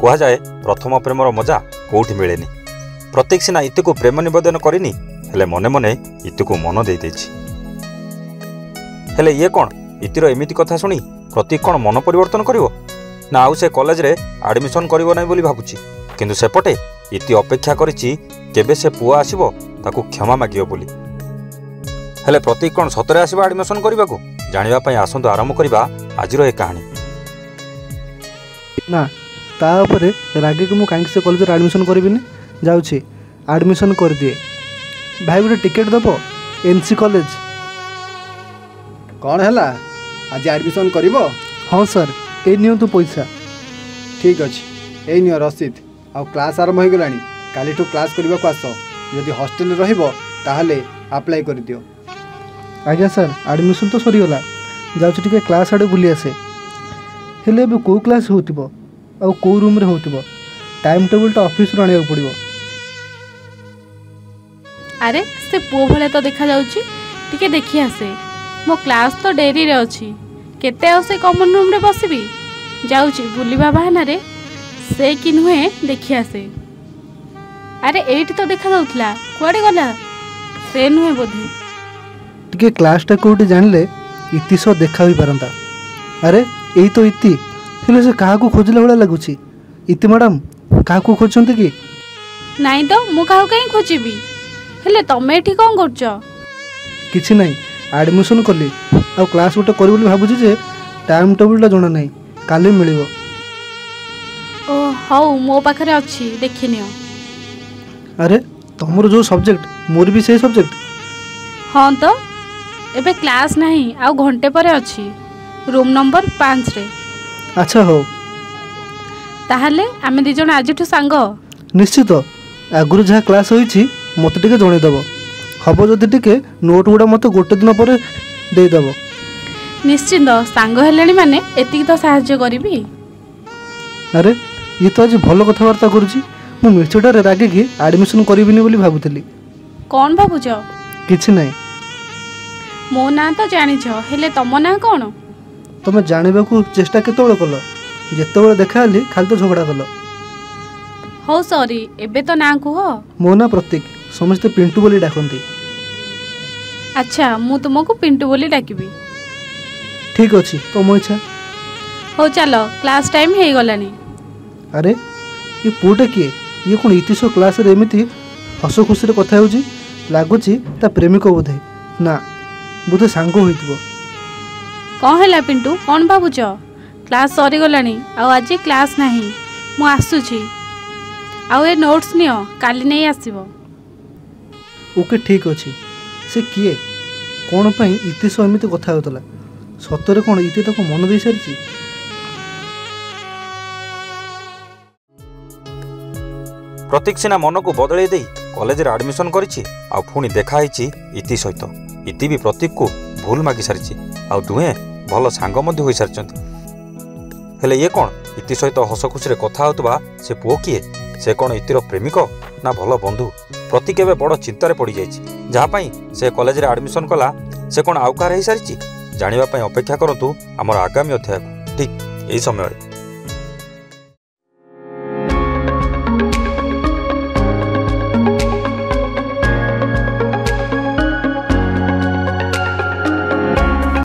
কুহযায় প্রথম প্রেমর মজা কোটি মিলেনি। প্রতীক সিনা ইতুকু প্রেম নিবেদন করিনি, হলে মনে মনে ইতুকু মন দিয়েছি। হলে ইয়ে কণ ইতির এমিতি কথা শুনি প্রতীক কণ মন পরিবর্তন করিব না, আউ সে কলেজে আডমিশন করিব নাই বলি ভাবুছি। কিন্তু সেপটে ইতি অপেক্ষা করেছি কেবে সে পুয়া আসিব তাকু ক্ষমা মাগিব বলি। হলে প্রতীক কণ সতরে আসিবা আডমিশন করিবাকু? জানিবা পাই আসন্তু আরম্ভ করিবা আজির এই কাহিনী। না তা উপরে রাগিকি মু কাহিকি সে কলেজে আডমিশন করিবিনি, যাচ্ছি আডমিশন করিদিয়ে। ভাই গোটে টিকেট দেব এনসি কলেজ। কণ হল আজ আডমিশন করব? হ্যাঁ স্যার, এই নিও তো পয়সা। ঠিক আছে, এই নিও রসিদ। আউ ক্লাস আরম্ভ হয়ে গলানি, কালিঠু ক্লাস করিবা আস। যদি হস্টেল রহিব তাহলে আপ্লাই করে দিও। আজ্ঞা স্যার, আডমিশন তো সরিগলা, যাচ্ছি টিকে ক্লাস আড়ে বুলি আসে। হলে এবে কেউ ক্লাস হোথিব আউ কেউ রুমরে হোথিব? টাইম টেবুলটা অফিস রু আনিবা পড়িব। আরে সে পুও ভলে তো দেখা যাচ্ছে, টিকে দেখি আসে। মো ক্লাস তো ডেরি রে অছি, কেতে আউ সে কমন রুম রে বসিবি। যাচ্ছি বুলিবা বাহানারে সে কি নুহে দেখি আসে। আরে এইটি তো দেখা যাওতলা, কুয়াড়ে গলা? সে নুহে বোধে। টিকে ক্লাসটা কোটি জানলে ইতি সহ দেখা হই পারন্তা। আরে এই তো ইতি, হলে সে কাহাকু খোঁজলা ভলা লাগুছি। ইতি ম্যাডাম কাহাকু খোঁজছন্তি কি? নাই তো, মু কাহাকু কাই খোঁজিবি। হলে তুমি এটি কম করছ? কিছু নাই, আডমিশন কলি আর ক্লাস গোটে করি বলে ভাবুছি যে টাইম টেবুলটা জনা নাই, কালি মিলিব। ও হও, মো পাখে অছি, দেখি নিও। আরে তোমার যে সবজেক্ট মোর বি সেই সবজেক্ট। হ্যাঁ তো, এবে ক্লাস নাই আর ঘন্টে পরে অছি, রুম নম্বর 5 রে। আচ্ছা হও, তাহলে আমি দুজন আজিঠু সাঙ্গ। নিশ্চিত, আগুরু যা ক্লাস হয়েছি মতো টিকে জনাই দেব। হব যদি টিকে নোট গুড়া মতো গোটে দিন পরে দেব। নিশ্চিন্ত, সাঙ্গ হলে মানে এতিকি তো সাহায্য করবি। আরে ইয়ে তো আজ ভালো কথাবার্তা করছি। মু মিছটারে রাগিকি আডমিশন করিবিনি বলি ভাবুতলি। কোন ভাবুছ? কিছু নাই। মো না তো জানিছ, হলে তোম না কোন? তুমি জানিবাকু চেষ্টা কেতবেলে কল? যেতবেলে দেখা হলি খালি তো ঝগড়া কল। হো সরি, এবে তো না কুহ। মো না প্রতীক, সমস্তে পিন্টু বলি ডাকন্তি। আচ্ছা, মু তোমাকে পিন্টু বলি ডাকিবি। ঠিক আছে, তোম ইচ্ছা। হো চাল, ক্লাস টাইম হয়ে গলানি। আরে ইয়ে পুটা কিয়ে? ইয়ে কোন ইতিশ ক্লাসের এমিতি হস খুশিরে কথা হচ্ছে? লাগুছি তা প্রেমিক বোধে। না বোধে সাঙ্গ হইতিব। কন হেলা পিন্টু, কন ভাবুছ? ক্লাস সরিগলানি আউ আজি ক্লাস নাহি। মু আসুছি, আউ এ নোটস নিও, কালি নেই আসিব। ওকে ঠিক আছে। সে কিয়ে? কোন পাই ইতিশ এমিতি কথা হতলা? সতরে কোন ইতি তাকে মন দেই সারিছি? প্রতীক সিনা মনকু বদলাই দেই কলেজের আডমিশন করেছি, আউ পুনি দেখা হয়েছি ইতি সহিত। ইতি বি প্রতীককু ভুল মাগি সারিছি, আউ দুহে ভাল সাঙ্গ মধ্যে হয়ে সারিছন্তি। হলে ইয়ে কোন ইতি সহিত হস খুশিরে কথা হউতবা সে পুও কিয়ে? সে কোন ইতির প্রেমিক না ভাল বন্ধু? প্রতীক এবে বড় চিন্তারে পড়ি যাইছি, যাহা পাই সে কলেজের আডমিশন কলা সে কোন আউকার হয়ে সারিছি? জানিবা পাই অপেক্ষা করন্তু আমার আগামী অধ্যায়কু ঠিক এই সময়ে।